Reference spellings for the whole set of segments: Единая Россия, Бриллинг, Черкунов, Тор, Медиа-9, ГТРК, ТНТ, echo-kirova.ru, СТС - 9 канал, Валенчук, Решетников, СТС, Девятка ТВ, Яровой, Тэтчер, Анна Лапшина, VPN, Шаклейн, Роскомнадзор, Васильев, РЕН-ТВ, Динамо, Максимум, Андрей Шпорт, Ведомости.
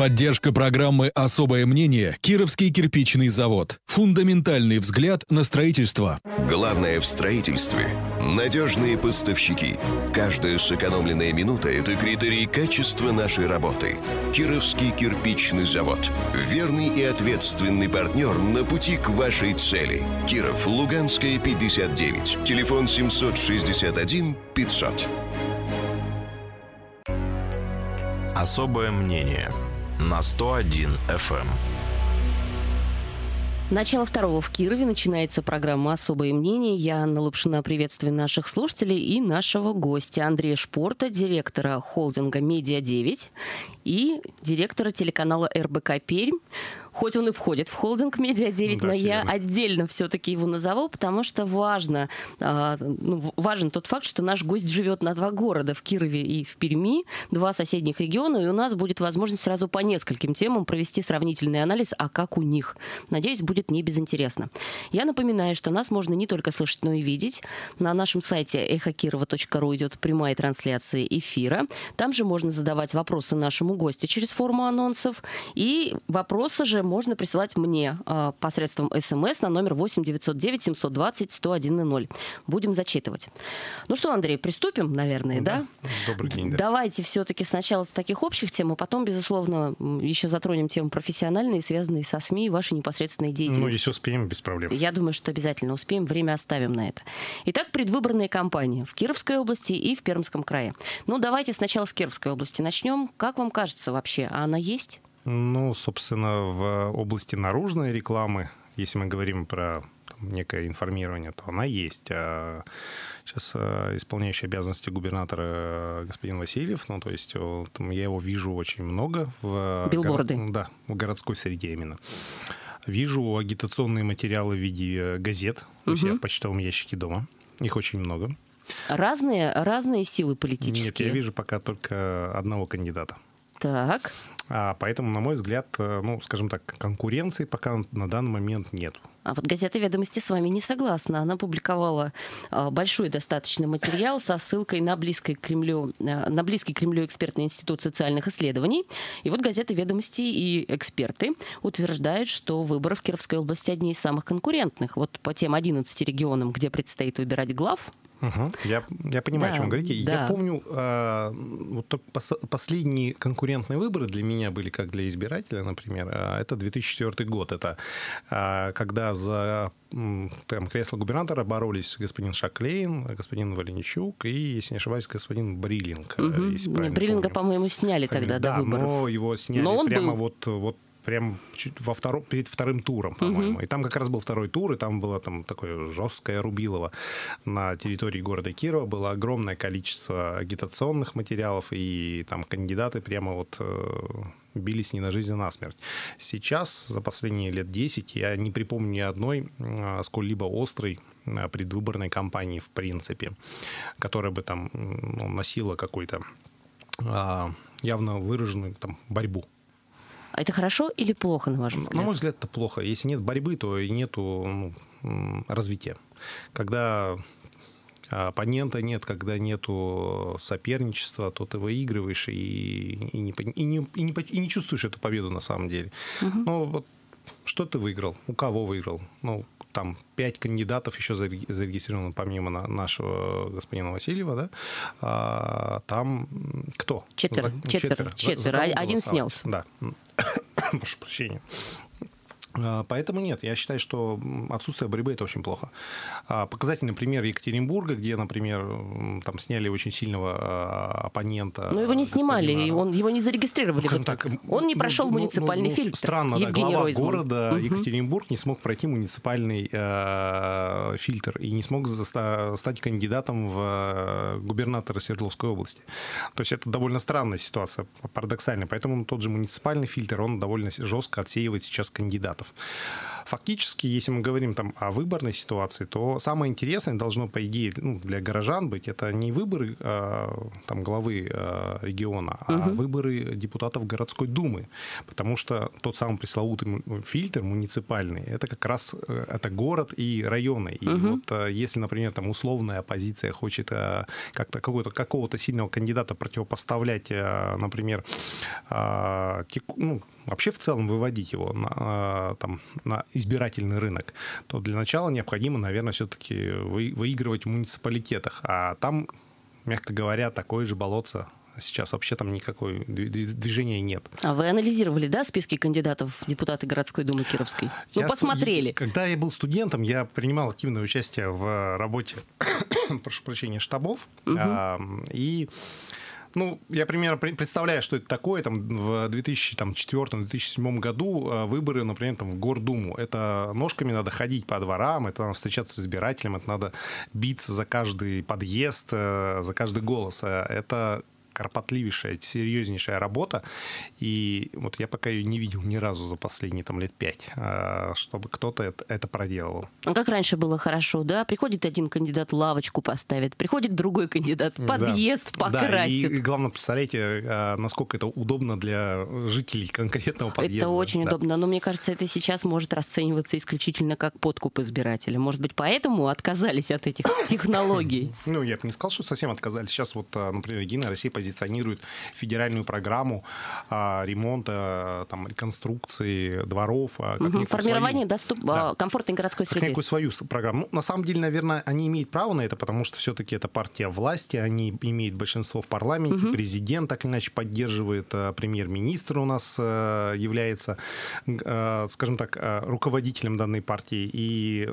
Поддержка программы «Особое мнение» Кировский кирпичный завод. Фундаментальный взгляд на строительство. Главное в строительстве – надежные поставщики. Каждая сэкономленная минута – это критерий качества нашей работы. Кировский кирпичный завод. Верный и ответственный партнер на пути к вашей цели. Киров, Луганская, 59. Телефон 761 500. Особое мнение на 101 FM. Начало второго в Кирове. Начинается программа «Особое мнение». Я, Анна Лапшина, приветствую наших слушателей и нашего гостя Андрея Шпорта, директора холдинга «Медиа-9» и директора телеканала РБК «Пермь». Хоть он и входит в холдинг «Медиа-9», да, но я отдельно все-таки его назову, потому что важен тот факт, что наш гость живет на два города, в Кирове и в Перми, два соседних региона, и у нас будет возможность сразу по нескольким темам провести сравнительный анализ, а как у них. Надеюсь, будет не безинтересно. Я напоминаю, что нас можно не только слышать, но и видеть. На нашем сайте echo-kirova.ru идет прямая трансляция эфира. Там же можно задавать вопросы нашему гостю через форму анонсов, и вопросы же можно присылать мне посредством СМС на номер 8 909 720 101 0. Будем зачитывать. Ну что, Андрей, приступим, наверное, да? Добрый день. Да. Давайте все-таки сначала с таких общих тем, а потом, безусловно, еще затронем темы профессиональные, связанные со СМИ и вашей непосредственной деятельностью. Ну, если успеем, без проблем. Я думаю, что обязательно успеем, время оставим на это. Итак, предвыборные кампании в Кировской области и в Пермском крае. Ну, давайте сначала с Кировской области начнем. Как вам кажется вообще, а она есть? Ну, собственно, в области наружной рекламы, если мы говорим про некое информирование, то она есть. А сейчас исполняющий обязанности губернатора господин Васильев, ну, то есть я его вижу очень много. Билборды. В городской среде именно. Вижу агитационные материалы в виде газет у себя в почтовом ящике дома. Их очень много. Разные силы политические? Нет, я вижу пока только одного кандидата. Так. Поэтому, на мой взгляд, ну, скажем так, конкуренции пока на данный момент нет. А вот газета «Ведомости» с вами не согласна. Она публиковала большой достаточно материал со ссылкой на близкий к Кремлю экспертный институт социальных исследований. И вот газета «Ведомости» и эксперты утверждают, что выборы в Кировской области одни из самых конкурентных. Вот по тем 11 регионам, где предстоит выбирать глав. Угу. Я понимаю, о чем вы говорите. Да. Я помню, вот последние конкурентные выборы для меня были, как для избирателя, например, это 2004 год. Это когда за кресло губернатора боролись господин Шаклейн, господин Валенчук и, если не ошибаюсь, господин Бриллинг. Бриллинга, по-моему, сняли тогда до выборов. Да, но его сняли прямо вот прям перед вторым туром, по-моему. И там как раз был второй тур, и там было такое жесткое рубилово. На территории города Кирова было огромное количество агитационных материалов, и там кандидаты прямо бились не на жизнь, а на смерть. Сейчас, за последние лет 10, я не припомню ни одной сколь-либо острой предвыборной кампании, в принципе, которая бы там носила какую-то явно выраженную борьбу. А это хорошо или плохо, на ваш взгляд? На мой взгляд, это плохо. Если нет борьбы, то и нет развития. Когда оппонента нет, когда нет соперничества, то ты выигрываешь и не чувствуешь эту победу на самом деле. Ну, вот что ты выиграл? У кого выиграл? Ну, там 5 кандидатов еще зарегистрировано, помимо нашего господина Васильева, да? Там кто? Четверо. Один снялся. Да. Прошу прощения. Поэтому нет, я считаю, что отсутствие борьбы – это очень плохо. Показательный пример Екатеринбурга, где, например, там сняли очень сильного оппонента. Но его не снимали, и его не зарегистрировали. Вот так. Он не прошел муниципальный фильтр. Странно, глава города Екатеринбург не смог пройти муниципальный фильтр и не смог стать кандидатом в губернатора Свердловской области. То есть это довольно странная ситуация, парадоксально. Поэтому тот же муниципальный фильтр, он довольно жестко отсеивает сейчас кандидатов. Фактически, если мы говорим там о выборной ситуации, то самое интересное должно, по идее, для горожан быть, это не выборы там, главы региона, а выборы депутатов городской думы. Потому что тот самый пресловутый фильтр муниципальный, это как раз это город и районы. И вот если, например, там условная оппозиция хочет как-то какого-то сильного кандидата противопоставлять, например, вообще в целом выводить его на избирательный рынок, то для начала необходимо, наверное, все-таки выигрывать в муниципалитетах. А там, мягко говоря, такое же болотце. Сейчас вообще там никакого движения нет. А вы анализировали, да, списки кандидатов в депутаты городской думы Кировской? Ну, посмотрели. Когда я был студентом, я принимал активное участие в работе, прошу прощения, штабов. И... я примерно представляю, что это такое. Там, в 2004-2007 году выборы, например, там, в Гордуму. Это ножками надо ходить по дворам, это надо встречаться с избирателем, это надо биться за каждый подъезд, за каждый голос. Это кропотливейшая, серьезнейшая работа. И вот я пока ее не видел ни разу за последние там, лет 5, чтобы кто-то это проделывал. А как раньше было хорошо, да? Приходит один кандидат, лавочку поставит, приходит другой кандидат, подъезд покрасит. Да, и главное, представляете, насколько это удобно для жителей конкретного подъезда. Это очень удобно, но мне кажется, это сейчас может расцениваться исключительно как подкуп избирателя. Может быть, поэтому отказались от этих технологий? Я бы не сказал, что совсем отказались. Сейчас вот, например, Единая Россия позиционирует федеральную программу ремонта, там, реконструкции дворов. Формирование комфортной городской среды. Некую свою программу. На самом деле, наверное, они имеют право на это, потому что все-таки это партия власти, они имеют большинство в парламенте, президент так или иначе поддерживает, премьер-министр у нас является, скажем так, руководителем данной партии. И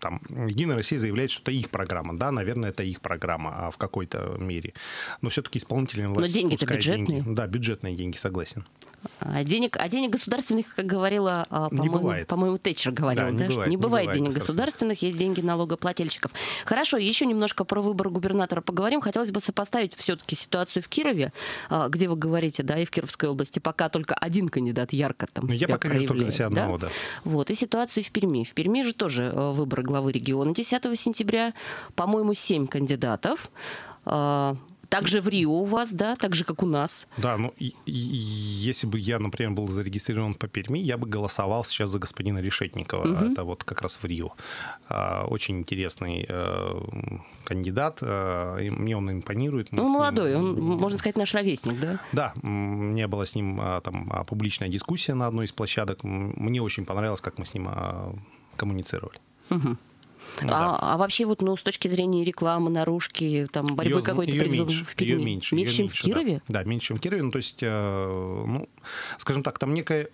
там Единая Россия заявляет, что это их программа. Да, наверное, это их программа в какой-то мере. Но все-таки исполнительная. Но деньги-то бюджетные. Деньги. Да, бюджетные деньги, согласен. А денег государственных, как говорила, по-моему, Тэтчер говорила, не бывает денег государственных, есть деньги налогоплательщиков. Хорошо, еще немножко про выборы губернатора поговорим. Хотелось бы сопоставить все-таки ситуацию в Кирове, где вы говорите, да, и в Кировской области пока только один кандидат ярко там себя проявляет. Я пока вижу только одного, да. Вот, и ситуацию в Перми. В Перми же тоже выборы главы региона 10 сентября. По-моему, 7 кандидатов. Также в Рио у вас, да, так же, как у нас. Да, если бы я, например, был зарегистрирован по Перми, я бы голосовал сейчас за господина Решетникова. Это вот как раз в Рио. Очень интересный кандидат. Мне он импонирует. Он молодой, он, можно сказать, наш ровесник, да? Да, у меня была с ним там публичная дискуссия на одной из площадок. Мне очень понравилось, как мы с ним коммуницировали. А вообще, вот, с точки зрения рекламы, наружки, там, борьбы какой-то... Меньше, в Кирове? Да, меньше, чем в Кирове. То есть, скажем так, там некая,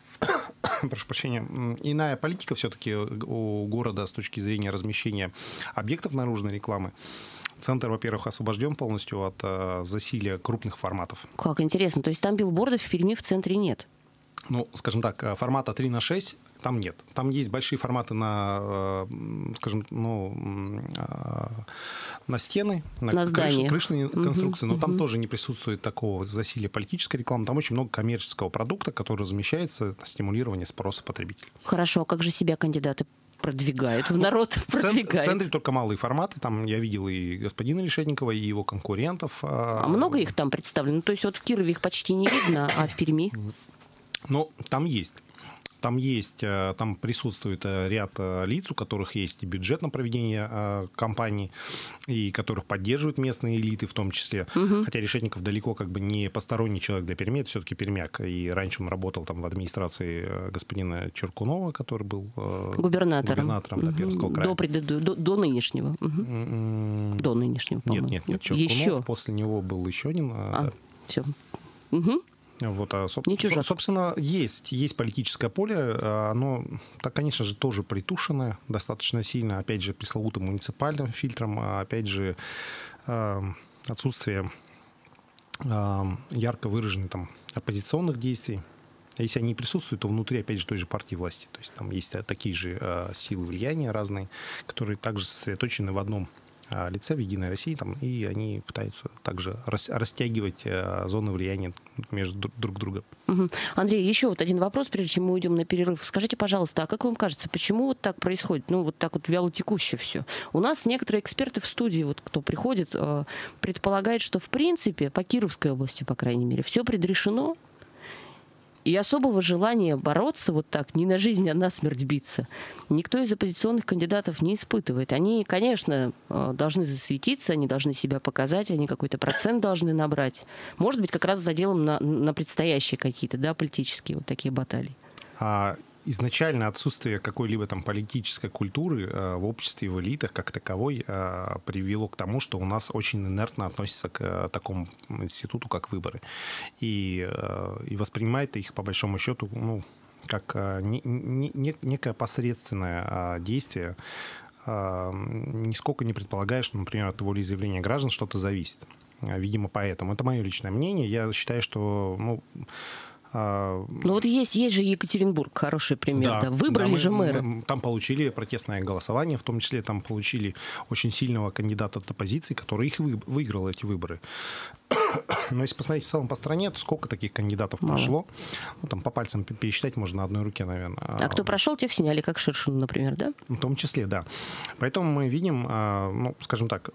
прошу прощения, иная политика все-таки у города с точки зрения размещения объектов наружной рекламы. Центр, во-первых, освобожден полностью от засилия крупных форматов. Как интересно. То есть там билбордов в Перми в центре нет? Скажем так, формата 3:6 там нет. Там есть большие форматы на, скажем, на стены, на крышные конструкции, но там тоже не присутствует такого засилия политической рекламы. Там очень много коммерческого продукта, который размещается на стимулирование спроса потребителей. Хорошо, а как же себя кандидаты продвигают, в народ продвигают? В центре только малые форматы. Там я видел и господина Решетникова, и его конкурентов. А много их там представлено? То есть вот в Кирове их почти не видно, а в Перми? Там присутствует ряд лиц, у которых есть бюджет на проведение кампаний, и которых поддерживают местные элиты в том числе. Хотя Решетников далеко как бы не посторонний человек для Перми, это все-таки пермяк. И раньше он работал там в администрации господина Черкунова, который был губернатором Пермского края. До нынешнего. До нынешнего, по-моему. Нет. Черкунов, еще? После него был еще один. Все. Собственно, есть политическое поле, оно, конечно же, тоже притушено достаточно сильно, опять же, пресловутым муниципальным фильтром, опять же, отсутствие ярко выраженных там оппозиционных действий. А если они присутствуют, то внутри, опять же, той же партии власти. То есть там есть такие же силы влияния разные, которые также сосредоточены в одном лице в «Единой России», там, и они пытаются также растягивать зоны влияния между друг другом. Угу. Андрей, еще вот один вопрос, прежде чем мы уйдем на перерыв. Скажите, пожалуйста, а как вам кажется, почему вот так происходит, ну вот так вот вялотекуще все? У нас некоторые эксперты в студии, вот кто приходит, предполагают, что в принципе, по Кировской области, по крайней мере, все предрешено, и особого желания бороться вот так, не на жизнь, а на смерть биться, никто из оппозиционных кандидатов не испытывает. Они, конечно, должны засветиться, они должны себя показать, они какой-то процент должны набрать. Может быть, как раз с заделом на предстоящие какие-то, да, политические вот такие баталии. Изначально отсутствие какой-либо там политической культуры в обществе и в элитах как таковой привело к тому, что у нас очень инертно относятся к такому институту, как выборы. И воспринимает их, по большому счету, ну, как некое посредственное действие, нисколько не предполагая, что, например, от волеизъявления граждан что-то зависит. Видимо, поэтому. Это мое личное мнение. Я считаю, что... Ну вот есть же Екатеринбург, хороший пример. Да, да. Выбрали же мэра. Там получили протестное голосование, в том числе там получили очень сильного кандидата от оппозиции, который их выиграл, эти выборы. Но если посмотреть в целом по стране, то сколько таких кандидатов прошло? Ну, там по пальцам пересчитать можно на одной руке, наверное. А кто прошел, тех сняли, как Шершин, например, да? В том числе, да. Поэтому мы видим, ну, скажем так,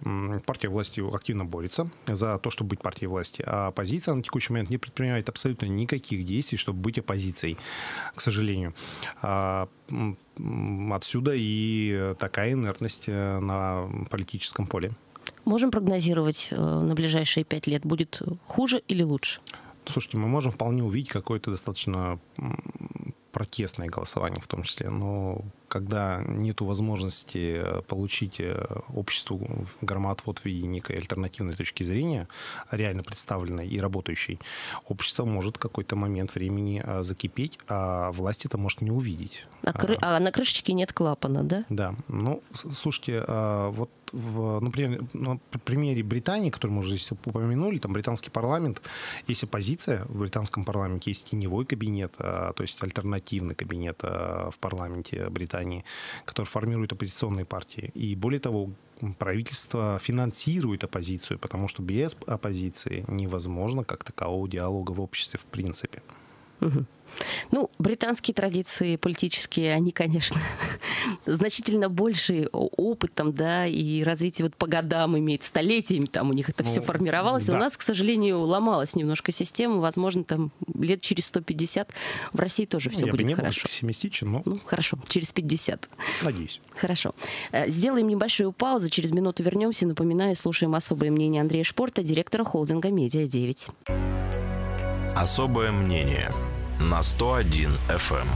партия власти активно борется за то, чтобы быть партией власти. А оппозиция на текущий момент не предпринимает абсолютно никаких действий, чтобы быть оппозицией, к сожалению. Отсюда и такая инертность на политическом поле. Можем прогнозировать на ближайшие 5 лет, будет хуже или лучше? Слушайте, мы можем вполне увидеть какое-то достаточно протестное голосование в том числе, но когда нет возможности получить обществу громоотвод в виде некой альтернативной точки зрения, реально представленной и работающей, общество может в какой-то момент времени закипеть, а власть это может не увидеть. А на крышечке нет клапана, да? Да. Ну, слушайте, вот например, на примере Британии, который мы уже здесь упомянули, там британский парламент, есть оппозиция, в британском парламенте есть теневой кабинет, то есть альтернативный кабинет в парламенте Британии, который формирует оппозиционные партии. И более того, правительство финансирует оппозицию, потому что без оппозиции невозможно как такового диалога в обществе в принципе. Угу. Ну, британские традиции политические, они, конечно, значительно больший опыт там, да, и развитие вот по годам имеет, столетиями там у них это все формировалось. Да. У нас, к сожалению, ломалась немножко система, возможно, там лет через 150 в России тоже все будет хорошо. Я бы не был пессимистичен, но... Ну, хорошо, через 50. Надеюсь. Хорошо. Сделаем небольшую паузу, через минуту вернемся. Напоминаю, слушаем особое мнение Андрея Шпорта, директора холдинга «Медиа-9». Особое мнение на 101 FM.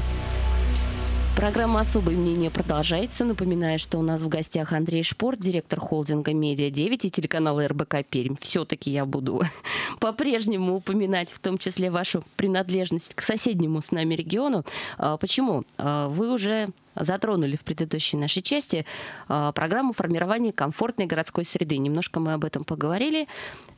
Программа «Особое мнение» продолжается. Напоминаю, что у нас в гостях Андрей Шпорт, директор холдинга «Медиа-9» и телеканала РБК Пермь. Все-таки я буду по-прежнему упоминать, в том числе, вашу принадлежность к соседнему с нами региону. Почему? Вы уже затронули в предыдущей нашей части программу формирования комфортной городской среды. Немножко мы об этом поговорили.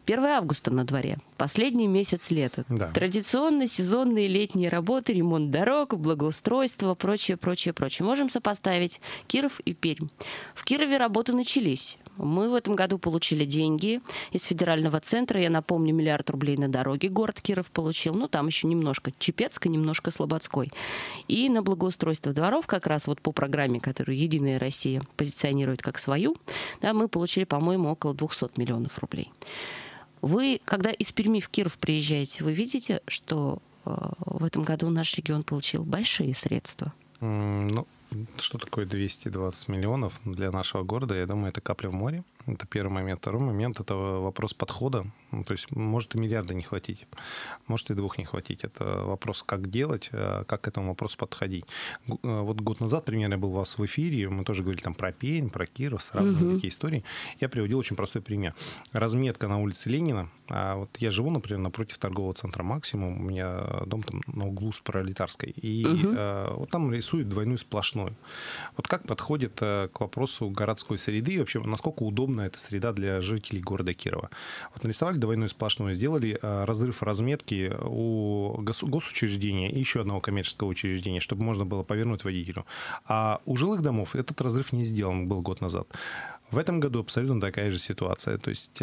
1 августа на дворе. Последний месяц лета. Да. Традиционно сезонные летние работы, ремонт дорог, благоустройство, прочее, прочее, прочее. Можем сопоставить Киров и Пермь. В Кирове работы начались. Мы в этом году получили деньги из федерального центра. Я напомню, 1 миллиард рублей на дороги город Киров получил. Ну, там еще немножко Чепецкой, немножко Слободской. И на благоустройство дворов, как раз вот по программе, которую «Единая Россия» позиционирует как свою, да, мы получили, по-моему, около 200 миллионов рублей. Вы, когда из Перми в Киров приезжаете, вы видите, что в этом году наш регион получил большие средства? Ну, что такое 220 миллионов для нашего города? Я думаю, это капля в море. Это первый момент. Второй момент — это вопрос подхода. То есть может и миллиарда не хватить, может и 2 не хватить. Это вопрос, как делать, как к этому вопросу подходить. Вот год назад, примерно, я был у вас в эфире, мы тоже говорили там про Пермь, про Киров, сравнивали такие истории. Я приводил очень простой пример. Разметка на улице Ленина. Вот я живу, например, напротив торгового центра «Максимум». У меня дом там на углу с Пролетарской. И вот там рисуют двойную сплошную. Вот как подходит к вопросу городской среды и вообще насколько удобно эта среда для жителей города Кирова. Вот нарисовали двойную сплошную, сделали разрыв разметки у госучреждения и еще одного коммерческого учреждения, чтобы можно было повернуть водителю. А у жилых домов этот разрыв не сделан был год назад. В этом году абсолютно такая же ситуация. То есть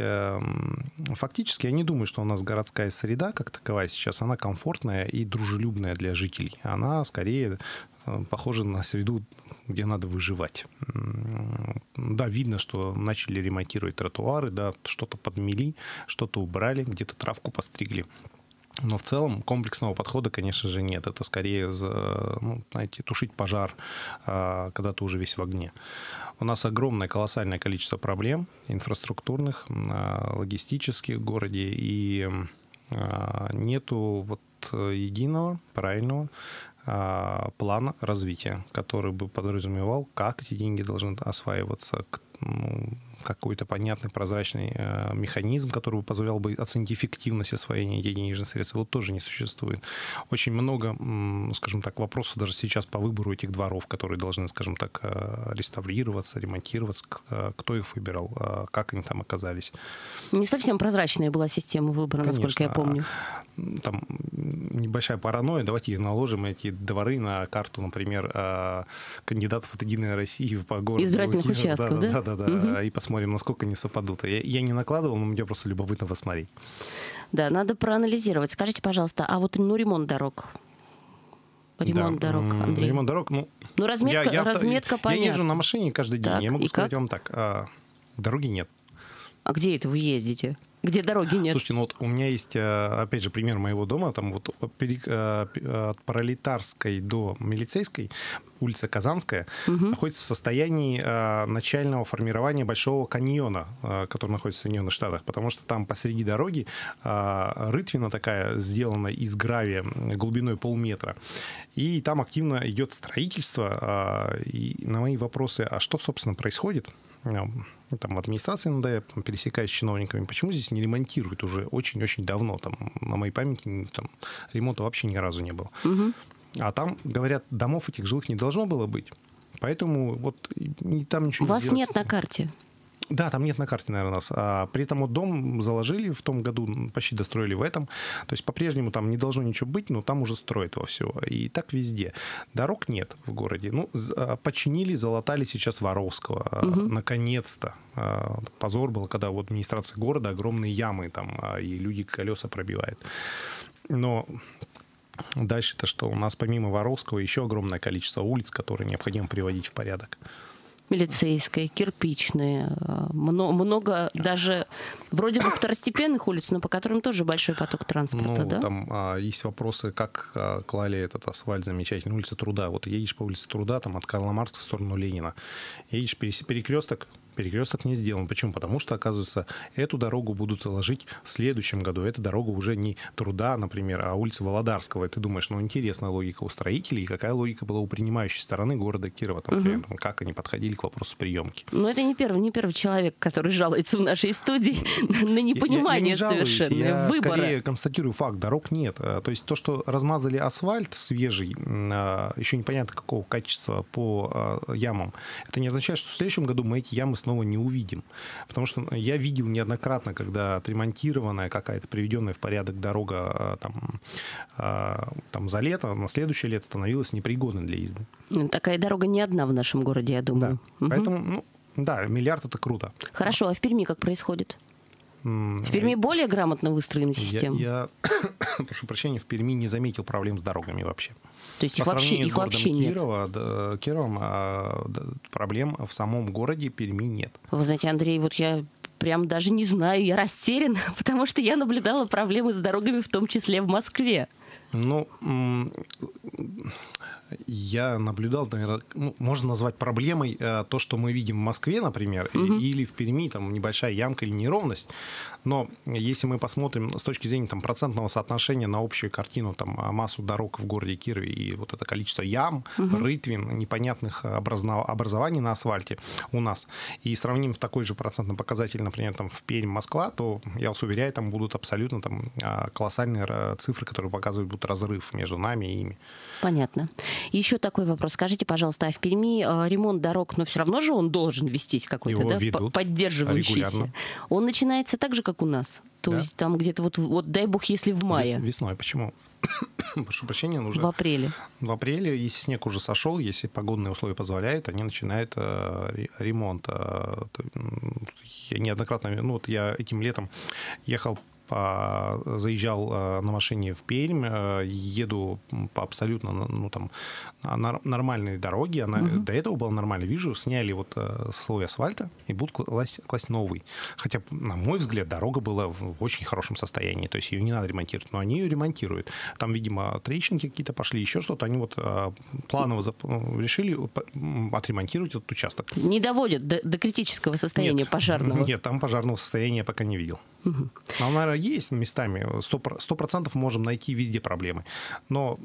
фактически я не думаю, что у нас городская среда как таковая сейчас, она комфортная и дружелюбная для жителей. Она скорее похожа на среду, где надо выживать. Да, видно, что начали ремонтировать тротуары, да, что-то подмели, что-то убрали, где-то травку постригли. Но в целом комплексного подхода, конечно же, нет. Это скорее, ну, знаете, тушить пожар, когда ты уже весь в огне. У нас огромное, колоссальное количество проблем инфраструктурных, логистических в городе. И нету вот единого, правильного плана развития, который бы подразумевал, как эти деньги должны осваиваться, какой-то понятный прозрачный механизм, который бы позволял бы оценить эффективность освоения денежных средств, вот тоже не существует. Очень много, скажем так, вопросов даже сейчас по выбору этих дворов, которые должны, скажем так, реставрироваться, ремонтироваться, кто их выбирал, как они там оказались. Не совсем прозрачная была система выбора, конечно, насколько я помню. Там небольшая паранойя, давайте наложим эти дворы на карту, например, кандидатов от «Единой России» по городу. Избирательных участков, да? Да. И посмотрим, насколько они совпадут. Я не накладывал, но мне просто любопытно посмотреть. Да, надо проанализировать. Скажите, пожалуйста, а вот ремонт дорог? Ремонт дорог, Андрей. Ремонт дорог, ну разметка, разметка понятна. Я езжу на машине каждый день, я могу сказать вам так, дороги нет. А где это вы ездите? Где дороги нет? Слушайте, ну вот у меня есть, опять же, пример моего дома. Там вот от Пролетарской до Милицейской, улица Казанская, находится в состоянии начального формирования Большого каньона, который находится в Соединенных Штатах, потому что там посреди дороги рытвина такая, сделана из гравия глубиной полметра. И там активно идет строительство. И на мои вопросы, а что, собственно, происходит? Там в администрации НД, пересекаясь с чиновниками, почему здесь не ремонтируют уже очень-очень давно? Там, на моей памяти там, ремонта вообще ни разу не было. А там, говорят, домов этих жилых не должно было быть. Поэтому вот там ничего не сделать. У вас нет на карте? Да, там нет на карте, наверное, нас. При этом вот дом заложили в том году, почти достроили в этом. То есть по-прежнему там не должно ничего быть, но там уже строят вовсю. И так везде. Дорог нет в городе. Ну, починили, залатали сейчас Воровского. Наконец-то. Позор был, когда в администрации города огромные ямы там, и люди колеса пробивают. Но... Дальше-то что? У нас помимо Воровского еще огромное количество улиц, которые необходимо приводить в порядок. Милицейская, Кирпичная, много даже вроде бы второстепенных улиц, но по которым тоже большой поток транспорта, да? Там есть вопросы, как клали этот асфальт замечательный, улица Труда. Вот едешь по улице Труда, там от Карла Маркса в сторону Ленина, едешь перекресток, перекресток не сделан. Почему? Потому что, оказывается, эту дорогу будут ложить в следующем году. Эта дорога уже не Труда, например, а улица Володарского. И ты думаешь, ну, интересная логика у строителей, и какая логика была у принимающей стороны города Кирова, например, как они подходили к вопросу приемки. Но это не первый человек, который жалуется в нашей студии на непонимание совершенно выбора. Я скорее констатирую факт, дорог нет. То есть то, что размазали асфальт свежий, еще непонятно какого качества по ямам, это не означает, что в следующем году мы эти ямы снова не увидим. Потому что я видел неоднократно, когда отремонтированная какая-то, приведенная в порядок дорога там за лето, на следующее лето становилась непригодной для езды. Такая дорога не одна в нашем городе, я думаю. Да. Поэтому, миллиард — это круто. Хорошо, а в Перми как происходит? В Перми более грамотно выстроена система? Я прошу прощения, в Перми не заметил проблем с дорогами вообще. То есть их вообще нет? Кировом проблем в самом городе Перми нет. Вы знаете, Андрей, вот я прям даже не знаю, я растеряна, потому что я наблюдала проблемы с дорогами, в том числе в Москве. Я наблюдал, наверное, можно назвать проблемой то, что мы видим в Москве, например, или в Перми, там небольшая ямка или неровность. Но если мы посмотрим с точки зрения там, процентного соотношения на общую картину, там, массу дорог в городе Кирове и вот это количество ям, рытвин, непонятных образований на асфальте у нас, и сравним такой же процентный показатель, например, там, в Пермь, Москва, то, я вас уверяю, там будут абсолютно колоссальные цифры, которые показывают будут разрыв между нами и ими. Понятно. Еще такой вопрос. Скажите, пожалуйста, а в Перми ремонт дорог, но все равно же он должен вестись какой-то, да, поддерживающийся. Регулярно. Он начинается так же, как у нас? То да. есть там где-то вот дай бог, если в мае. Весной. Почему? Прошу прощения, нужно. В апреле. В апреле, если снег уже сошел, если погодные условия позволяют, они начинают ремонт. Я неоднократно, ну вот я этим летом ехал, заезжал на машине в Пермь, еду по абсолютно, ну, там, нормальной дороге, она до этого была нормальной, вижу, сняли вот слой асфальта и будут класть новый. Хотя, на мой взгляд, дорога была в очень хорошем состоянии, то есть ее не надо ремонтировать, но они ее ремонтируют. Там, видимо, трещинки какие-то пошли, еще что-то, они вот планово решили отремонтировать этот участок. Не доводят до критического состояния нет, пожарного? Нет, там пожарного состояния я пока не видел. Но, наверное, есть местами, 100% можем найти везде проблемы. Но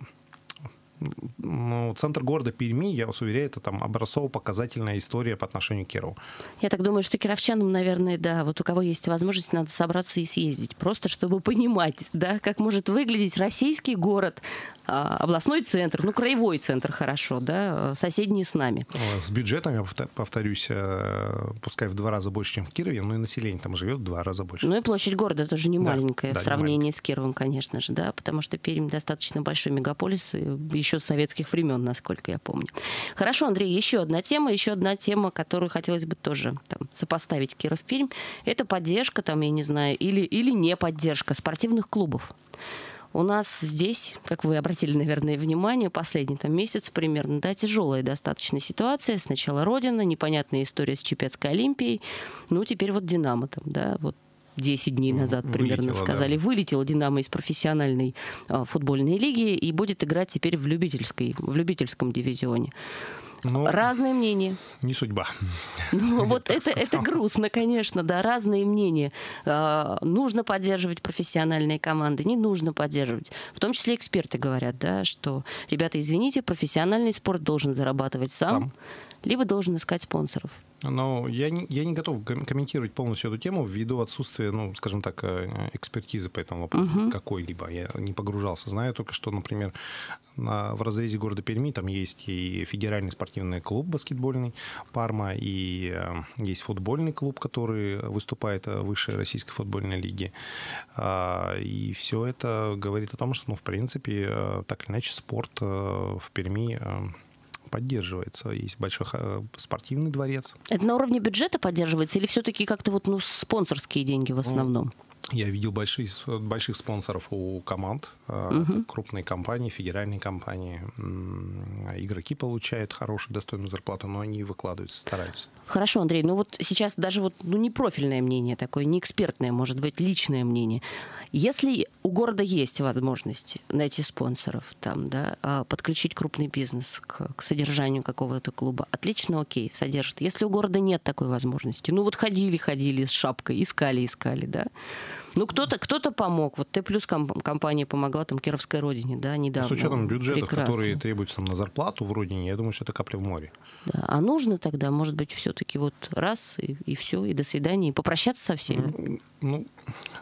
центр города Перми, я вас уверяю, это там образцово-показательная история по отношению к Кирову. Я так думаю, что кировчанам, наверное, да, вот у кого есть возможность, надо собраться и съездить, просто чтобы понимать, да, как может выглядеть российский город, областной центр, ну, краевой центр, хорошо, да, соседние с нами. С бюджетом, я повторюсь, пускай в 2 раза больше, чем в Кирове, но и население там живет в 2 раза больше. Ну и площадь города тоже не маленькая, да, в сравнении с Кировом, конечно же, да, потому что Пермь достаточно большой мегаполис, еще с советских времен, насколько я помню. Хорошо, Андрей, еще одна тема, которую хотелось бы тоже там сопоставить Киров-Пермь, это поддержка, там, я не знаю, или не поддержка спортивных клубов. У нас здесь, как вы обратили, наверное, внимание, последний там месяц примерно, да, тяжелая достаточно ситуация. Сначала Родина, непонятная история с Чепецкой олимпией, ну, теперь вот Динамо там, да, вот 10 дней назад примерно сказали. Да. Вылетела Динамо из профессиональной футбольной лиги и будет играть теперь в любительском дивизионе. Но разные мнения. Не судьба. Ну, вот это грустно, конечно, да, разные мнения. Нужно поддерживать профессиональные команды, не нужно поддерживать. В том числе эксперты говорят, да, что, ребята, извините, профессиональный спорт должен зарабатывать сам. Либо должен искать спонсоров. Но я не готов комментировать полностью эту тему ввиду отсутствия, ну, скажем так, экспертизы по этому вопросу какой-либо. Я не погружался. Знаю только, что, например, в разрезе города Перми там есть и федеральный спортивный клуб баскетбольный «Парма», и есть футбольный клуб, который выступает в высшей российской футбольной лиге. И все это говорит о том, что, ну, в принципе, так или иначе, спорт в Перми поддерживается. Есть большой спортивный дворец. Это на уровне бюджета поддерживается или все-таки как-то вот, ну, спонсорские деньги в основном? Я видел больших спонсоров у команд, крупные компании, федеральные компании. Игроки получают хорошую, достойную зарплату, но они выкладываются, стараются. Хорошо, Андрей, ну вот сейчас даже вот, ну, не профильное мнение такое, не экспертное, может быть, личное мнение. Если у города есть возможность найти спонсоров, там, да, подключить крупный бизнес к содержанию какого-то клуба, отлично, окей, содержит. Если у города нет такой возможности, ну вот ходили с шапкой, искали, да. Ну, кто-то помог. Вот Т+ компания помогла там Кировской Родине, да, недавно. С учетом бюджетов, прекрасно, которые требуются там на зарплату в Родине, я думаю, что это капля в море. Да. А нужно тогда, может быть, все-таки вот раз и все, и до свидания, и попрощаться со всеми? Ну,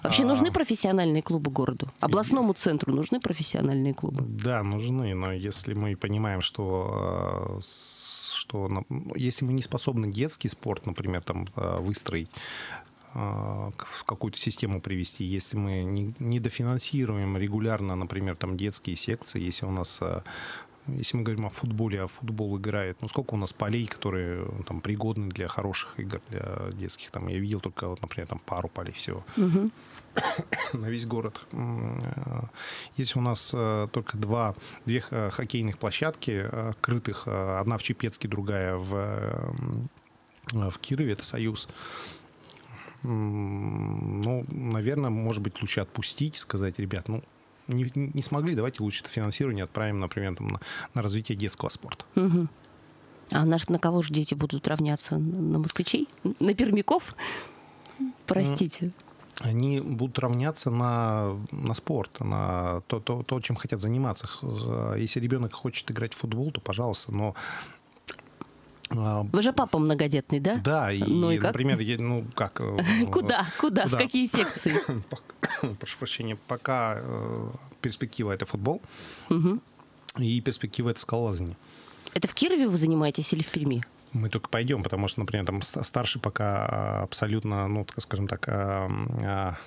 вообще нужны профессиональные клубы городу? Областному центру нужны профессиональные клубы? Да, нужны, но если мы понимаем, что если мы не способны детский спорт, например, там выстроить, в какую-то систему привести. Если мы не дофинансируем регулярно, например, там детские секции, если у нас, если мы говорим о футболе, а футбол играет, ну сколько у нас полей, которые там пригодны для хороших игр, для детских, там я видел только, вот, например, там пару полей всего на весь город. Если у нас только две хоккейных площадки крытых, одна в Чепецке, другая в Кирове, это «Союз». Ну, наверное, может быть, лучше отпустить, сказать, ребят, ну, не смогли, давайте лучше это финансирование отправим, например, там, на развитие детского спорта. А на кого же дети будут равняться? На москвичей? На пермяков? Простите. Они будут равняться на спорт, на то, чем хотят заниматься. Если ребенок хочет играть в футбол, то, пожалуйста, но... Вы же папа многодетный, да? Да, ну, и например, ну как? Куда? В какие секции? Прошу прощения, пока перспектива — это футбол. и перспективы — это скалолазание. Это в Кирове вы занимаетесь или в Перми? Мы только пойдем, потому что, например, там старший пока абсолютно, ну, скажем так,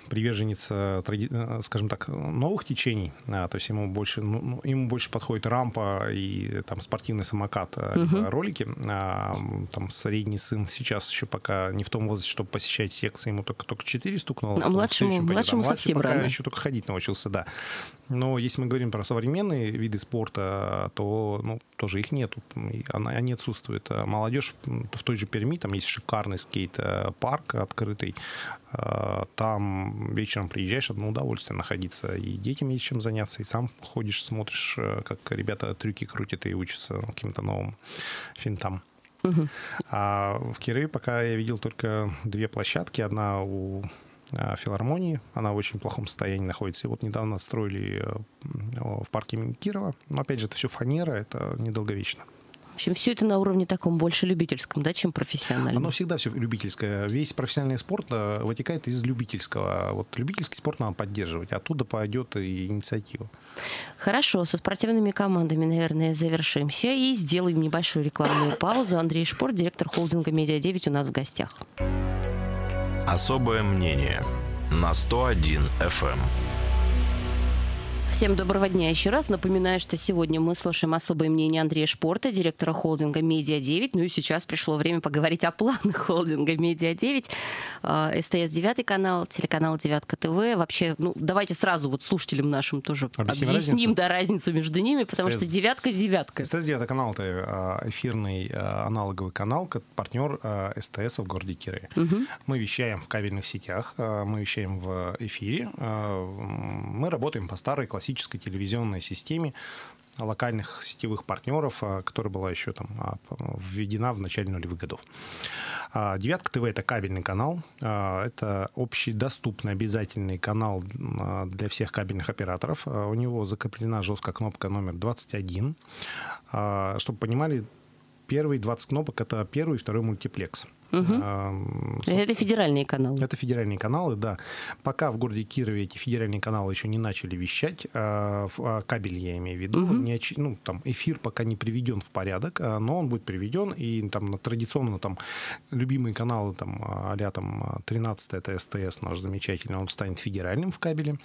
приверженец, скажем так, новых течений. То есть ему больше подходит рампа и там спортивный самокат, либо ролики. Там средний сын сейчас еще пока не в том возрасте, чтобы посещать секции, ему только 4 стукнуло. А младшему совсем пока рано. Еще только ходить научился, да. Но если мы говорим про современные виды спорта, то, ну, тоже их нету, они отсутствуют. Молодежь в той же Перми, там есть шикарный скейт-парк открытый. Там вечером приезжаешь, одно удовольствие находиться. И детям есть чем заняться, и сам ходишь, смотришь, как ребята трюки крутят и учатся каким-то новым финтам. Угу. А в Кирове пока я видел только 2 площадки. Одна у филармонии, она в очень плохом состоянии находится. И вот недавно строили в парке имени Кирова. Но опять же, это все фанера, это недолговечно. В общем, все это на уровне таком больше любительском, да, чем профессиональном. Оно всегда все любительское. Весь профессиональный спорт вытекает из любительского. Вот любительский спорт надо поддерживать. Оттуда пойдет и инициатива. Хорошо. Со спортивными командами, наверное, завершимся. И сделаем небольшую рекламную паузу. Андрей Шпорт, директор холдинга «Медиа-9», у нас в гостях. Особое мнение на 101 FM. Всем доброго дня еще раз. Напоминаю, что сегодня мы слушаем особое мнение Андрея Шпорта, директора холдинга «Медиа-9». Ну и сейчас пришло время поговорить о планах холдинга «Медиа-9». СТС 9 канал, телеканал «Девятка ТВ». Вообще, ну, давайте сразу вот слушателям нашим тоже объясним разницу между ними, потому что «Девятка» — «Девятка». СТС 9 канал — это эфирный аналоговый канал, партнер СТС в городе Кирове. Угу. Мы вещаем в кабельных сетях, мы вещаем в эфире, мы работаем по старой классической телевизионной системе локальных сетевых партнеров, которая была еще там введена в начале нулевых годов. «Девятка ТВ» — это кабельный канал, это общедоступный обязательный канал для всех кабельных операторов. У него закреплена жесткая кнопка номер 21. Чтобы понимали, первые 20 кнопок — это первый и второй мультиплекс. Угу. Это федеральные каналы. Это федеральные каналы, да. Пока в городе Кирове эти федеральные каналы еще не начали вещать, кабель я имею в виду, угу. Ну, там, эфир пока не приведен в порядок, но он будет приведен, и там традиционно там любимые каналы, там, а-ля там 13-й, это СТС наш замечательный, он станет федеральным в кабеле,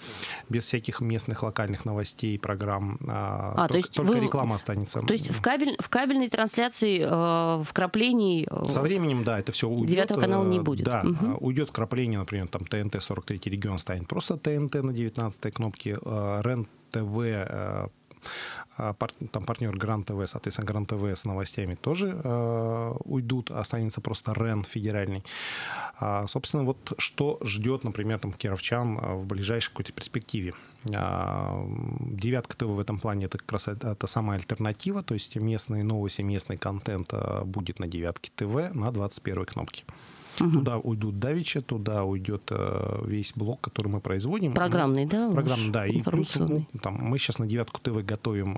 без всяких местных локальных новостей, программ, только реклама останется. То есть в кабельной трансляции вкраплений... Со временем, да, это все уйдет. Девятого канала не будет. Да, угу. Уйдет крапление, например, там ТНТ 43-й регион станет просто ТНТ на 19-й кнопке, РЕН-ТВ, там партнер Гран-ТВ, соответственно, Гран-ТВ с новостями тоже уйдут, останется просто РЕН федеральный. Собственно, вот что ждет, например, там, кировчан в ближайшей какой-то перспективе. «Девятка ТВ» в этом плане — это как раз это самая альтернатива, то есть местные новости, местный контент будет на «Девятке ТВ» на 21-й кнопке. Угу. Туда уйдут давичи, туда уйдет весь блок, который мы производим. Программный, да? Программный, да. И плюс, ну, там, мы сейчас на «Девятку ТВ» готовим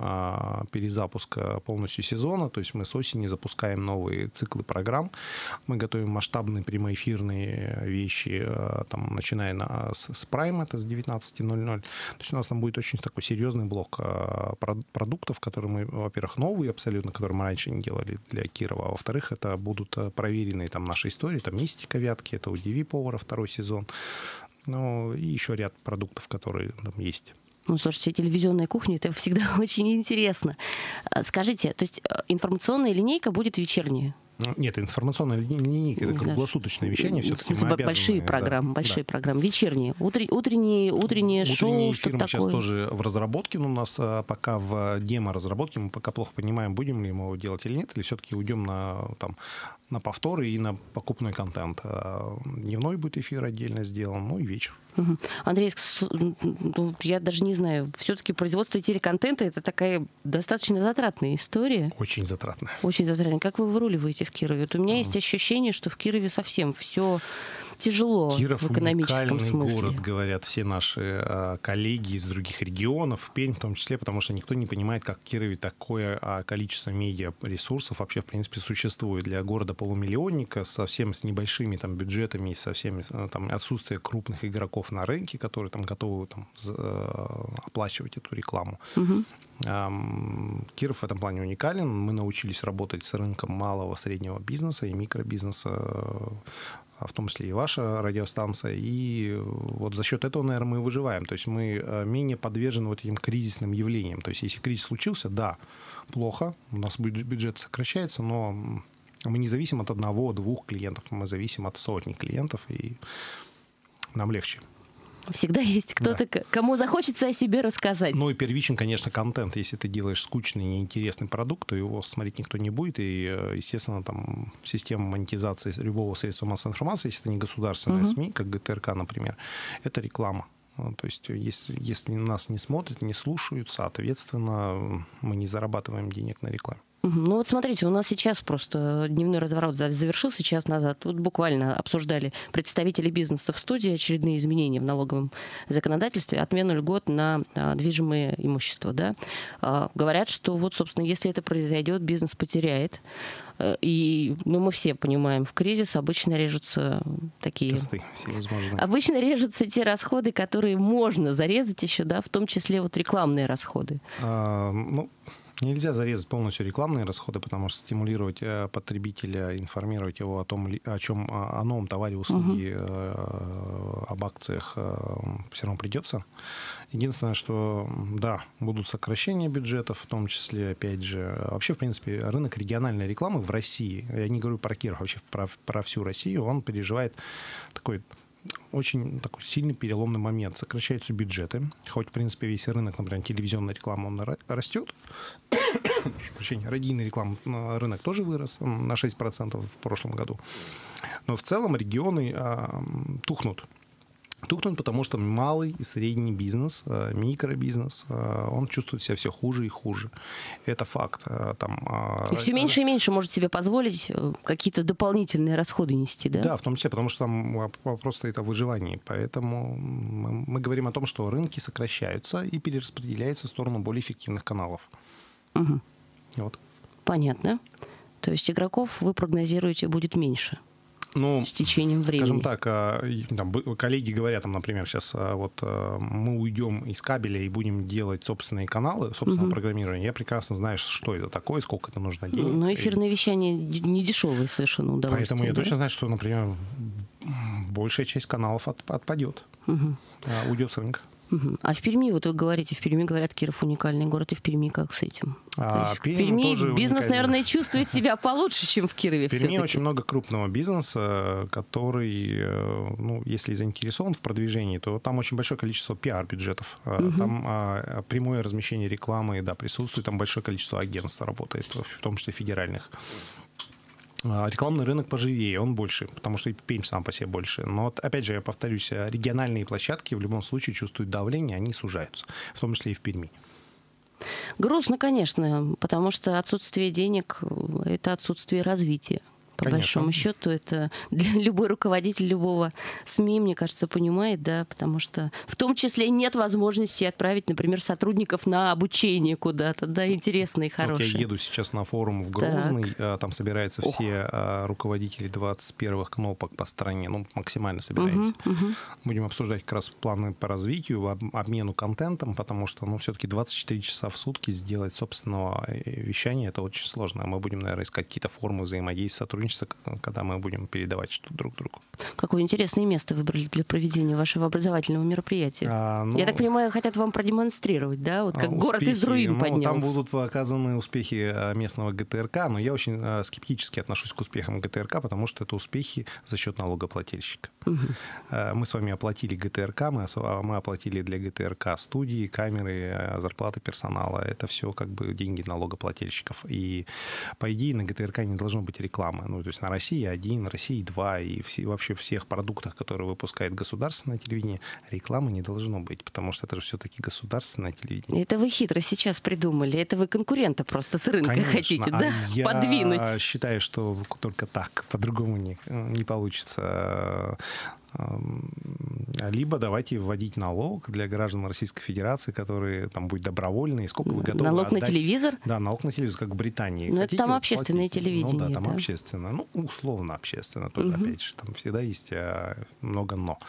перезапуск полностью сезона, то есть мы с осени запускаем новые циклы программ, мы готовим масштабные прямоэфирные вещи, там, начиная с «Прайм», это с 19:00. То есть у нас там будет очень такой серьезный блок продуктов, которые мы, во-первых, новые абсолютно, которые мы раньше не делали для Кирова, а во-вторых, это будут проверенные там наши истории, там есть «Вятки», это «Удиви повара» второй сезон, ну и еще ряд продуктов, которые там есть. Ну, слушайте, телевизионная кухня — это всегда очень интересно. Скажите, то есть информационная линейка будет вечерняя? Нет, информационная линейка — это круглосуточное вещание. В смысле, большие программы, да, большие, да, программы. Вечерние, утренние шоу. Утренние эфиры мы сейчас тоже в разработке, но у нас пока в демо-разработке. Мы пока плохо понимаем, будем ли мы его делать или нет, или все-таки уйдем на повторы и на покупной контент. Дневной будет эфир отдельно сделан, ну и вечер. Угу. Андрей, я даже не знаю, все-таки производство телеконтента — это такая достаточно затратная история. Очень затратная. Очень затратная. Как вы выруливаете в Кирове? Вот у меня есть ощущение, что в Кирове совсем все тяжело Киров в экономическом смысле. Киров — город, говорят все наши коллеги из других регионов, Пермь в том числе, потому что никто не понимает, как в Кирове такое количество медиаресурсов вообще, в принципе, существует. Для города-полумиллионника, совсем с небольшими там бюджетами, совсем там отсутствие крупных игроков на рынке, которые там готовы там оплачивать эту рекламу. Угу. Киров в этом плане уникален. Мы научились работать с рынком малого, среднего бизнеса и микробизнеса, в том числе и ваша радиостанция. И вот за счет этого, наверное, мы выживаем. То есть мы менее подвержены вот этим кризисным явлениям. То есть если кризис случился, да, плохо, у нас бюджет сокращается, но мы не зависим от одного-двух клиентов, мы зависим от сотни клиентов, и нам легче. Всегда есть кто-то, да, кому захочется о себе рассказать. Ну и первичен, конечно, контент. Если ты делаешь скучный, неинтересный продукт, то его смотреть никто не будет. И, естественно, там система монетизации любого средства массовой информации, если это не государственные СМИ, как ГТРК, например, это реклама. То есть если нас не смотрят, не слушают, соответственно, мы не зарабатываем денег на рекламе. Ну вот смотрите, у нас сейчас просто дневной разворот завершился час назад. Вот буквально обсуждали представители бизнеса в студии очередные изменения в налоговом законодательстве, отмену льгот на движимое имущество. Да? Говорят, что вот, собственно, если это произойдет, бизнес потеряет. И мы все понимаем, в кризис обычно режутся такие... Косты всевозможные. Обычно режутся те расходы, которые можно зарезать еще, да, в том числе вот рекламные расходы. Нельзя зарезать полностью рекламные расходы, потому что стимулировать потребителя, информировать его о том, о новом товаре, услуге, об акциях все равно придется. Единственное, что, да, будут сокращения бюджетов, в том числе, опять же, вообще, в принципе, рынок региональной рекламы в России, я не говорю про Киров, вообще про всю Россию, он переживает очень такой сильный переломный момент. Сокращаются бюджеты. Хоть, в принципе, весь рынок, например, телевизионная реклама, он растет. Радийный реклам рынок тоже вырос на 6% в прошлом году. Но в целом регионы тухнут. Тухнут, потому что малый и средний бизнес, микробизнес, он чувствует себя все хуже и хуже. Это факт. И все меньше и меньше может себе позволить какие-то дополнительные расходы нести, да? Да, в том числе, потому что там вопрос стоит о выживании. Поэтому мы говорим о том, что рынки сокращаются и перераспределяются в сторону более эффективных каналов. Угу. Вот. Понятно. То есть игроков, вы прогнозируете, будет меньше? С течением времени. Скажем так, коллеги говорят, например, сейчас вот мы уйдем из кабеля и будем делать собственные каналы, собственное программирование. Я прекрасно знаю, что это такое, сколько это нужно делать. Но эфирное вещание не дешевое совершенно удовольствие. Поэтому я точно знаю, что, например, большая часть каналов отпадет, уйдет с рынка. А в Перми, вот вы говорите, в Перми говорят, Киров уникальный город, и в Перми как с этим? Пермь в Перми бизнес, уникальный, наверное, чувствует себя получше, чем в Кирове. В Перми очень много крупного бизнеса, который, если заинтересован в продвижении, то там очень большое количество пиар-бюджетов. Там прямое размещение рекламы, да, присутствует, там большое количество агентств работает, в том числе федеральных. Рекламный рынок поживее, он больше, потому что и Пермь сам по себе больше. Но, опять же, я повторюсь, региональные площадки в любом случае чувствуют давление, они сужаются, в том числе и в Перми. Грустно, конечно, потому что отсутствие денег – это отсутствие развития. По большому счету, это любой руководитель любого СМИ, мне кажется, понимает, да, потому что в том числе нет возможности отправить, например, сотрудников на обучение куда-то, да, интересные и хорошие. Вот я еду сейчас на форум в Грозный, там собираются все руководители 21 кнопок по стране, максимально собираемся. Будем обсуждать как раз планы по развитию, обмену контентом, потому что, все-таки 24 часа в сутки сделать собственного вещания, это очень сложно. Мы будем, наверное, искать какие-то формы взаимодействия, сотрудничества, когда мы будем передавать что-то друг другу. Какое интересное место выбрали для проведения вашего образовательного мероприятия. Я так понимаю, хотят вам продемонстрировать, да? Вот как успехи, город из руин поднялся. Там будут показаны успехи местного ГТРК, но я очень скептически отношусь к успехам ГТРК, потому что это успехи за счет налогоплательщика. Мы с вами оплатили ГТРК, мы оплатили для ГТРК студии, камеры, зарплаты персонала. Это все деньги налогоплательщиков. И по идее на ГТРК не должно быть рекламы. ну, то есть на России-1, России-2 и вообще всех продуктах, которые выпускает государственное телевидение, рекламы не должно быть, потому что это же все-таки государственное телевидение. Это вы хитро сейчас придумали, это вы конкурента просто с рынка хотите, да, подвинуть. Я считаю, что только так, по-другому не получится. Либо давайте вводить налог для граждан Российской Федерации, который там будет добровольный. Сколько вы готовы налог отдать? На телевизор? Да, налог на телевизор, как в Британии. Но это там общественное телевидение. Ну, да, там да? общественное. Ну, условно общественное. Тоже, опять же, там всегда есть много «но».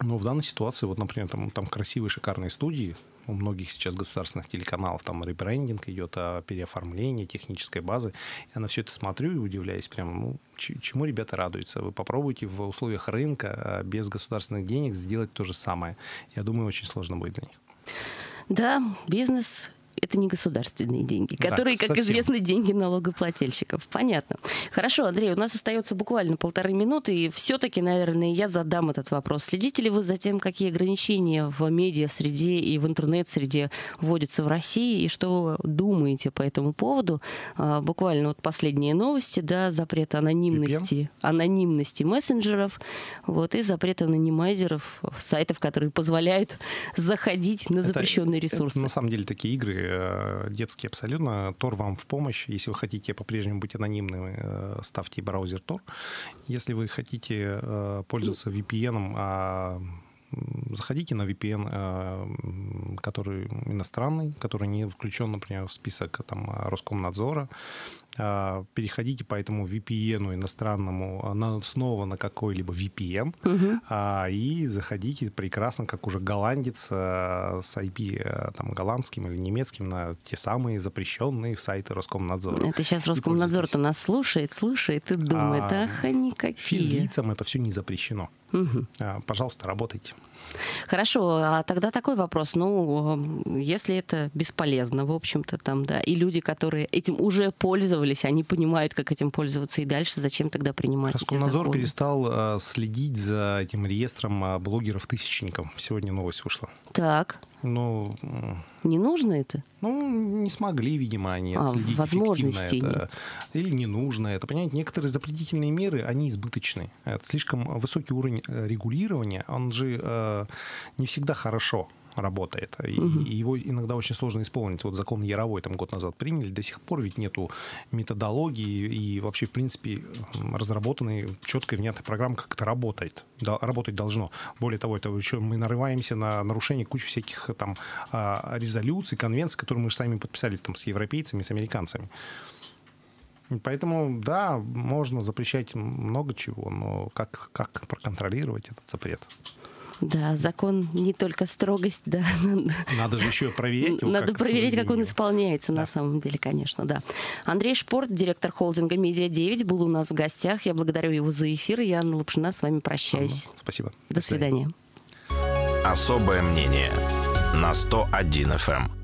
Но в данной ситуации, вот, например, там красивые, шикарные студии. У многих сейчас государственных телеканалов там ребрендинг идет, переоформление технической базы. Я на все это смотрю и удивляюсь прям, ну, чему ребята радуются. Вы попробуйте в условиях рынка без государственных денег сделать то же самое. Я думаю, очень сложно будет для них. Да, бизнес... Это не государственные деньги, которые, да, как известно, деньги налогоплательщиков. Понятно. Хорошо, Андрей, у нас остается буквально 1,5 минуты, и все-таки, наверное, я задам этот вопрос. Следите ли вы за тем, какие ограничения в медиа-среде и в интернет-среде вводятся в России, и что вы думаете по этому поводу? Буквально вот последние новости, да, запрет анонимности мессенджеров, вот, и запрет анонимайзеров, сайтов, которые позволяют заходить на запрещенные ресурсы. Это, на самом деле, такие игры детские абсолютно. Тор вам в помощь. Если вы хотите по-прежнему быть анонимными, ставьте браузер Тор. Если вы хотите пользоваться VPN-ом, заходите на VPN, который иностранный, который не включен, например, в список там Роскомнадзора. Переходите по этому VPN иностранному снова на какой-либо VPN и заходите прекрасно, как уже голландец, с IP там, голландским или немецким, на те самые запрещенные сайты Роскомнадзора. Это сейчас Роскомнадзор-то нас слушает и думает, ах, они какие. Физлицам это все не запрещено. Пожалуйста, работайте. Хорошо, а тогда такой вопрос. Ну, если это бесполезно, в общем-то, там, да, и люди, которые этим уже пользовались, они понимают, как этим пользоваться и дальше, зачем тогда принимать эти законы? Роскомнадзор перестал следить за этим реестром блогеров-тысячников. Сегодня новость вышла. Так. Ну, не нужно это? Ну, не смогли, видимо, они отследить возможностей эффективно это. Или не нужно это. Понимаете, некоторые запретительные меры, они избыточны. Это слишком высокий уровень регулирования, он же не всегда хорошо работает. И его иногда очень сложно исполнить. Вот закон Яровой там год назад приняли, до сих пор ведь нету методологии и вообще, в принципе, разработанной четкой, внятной программы, как это работает. Работать должно. Более того, это еще мы нарываемся на нарушение кучи всяких там резолюций, конвенций, которые мы же сами подписали там с европейцами, с американцами. Поэтому, да, можно запрещать много чего, но как проконтролировать этот запрет? Да, закон не только строгость, да. Надо же еще проверять. Надо проверять, как он исполняется, да, на самом деле, конечно, да. Андрей Шпорт, директор холдинга «Медиа-9», был у нас в гостях. Я благодарю его за эфир. Я, Анна Лапшина, с вами прощаюсь. Спасибо. До свидания. Особое мнение на 101 FM.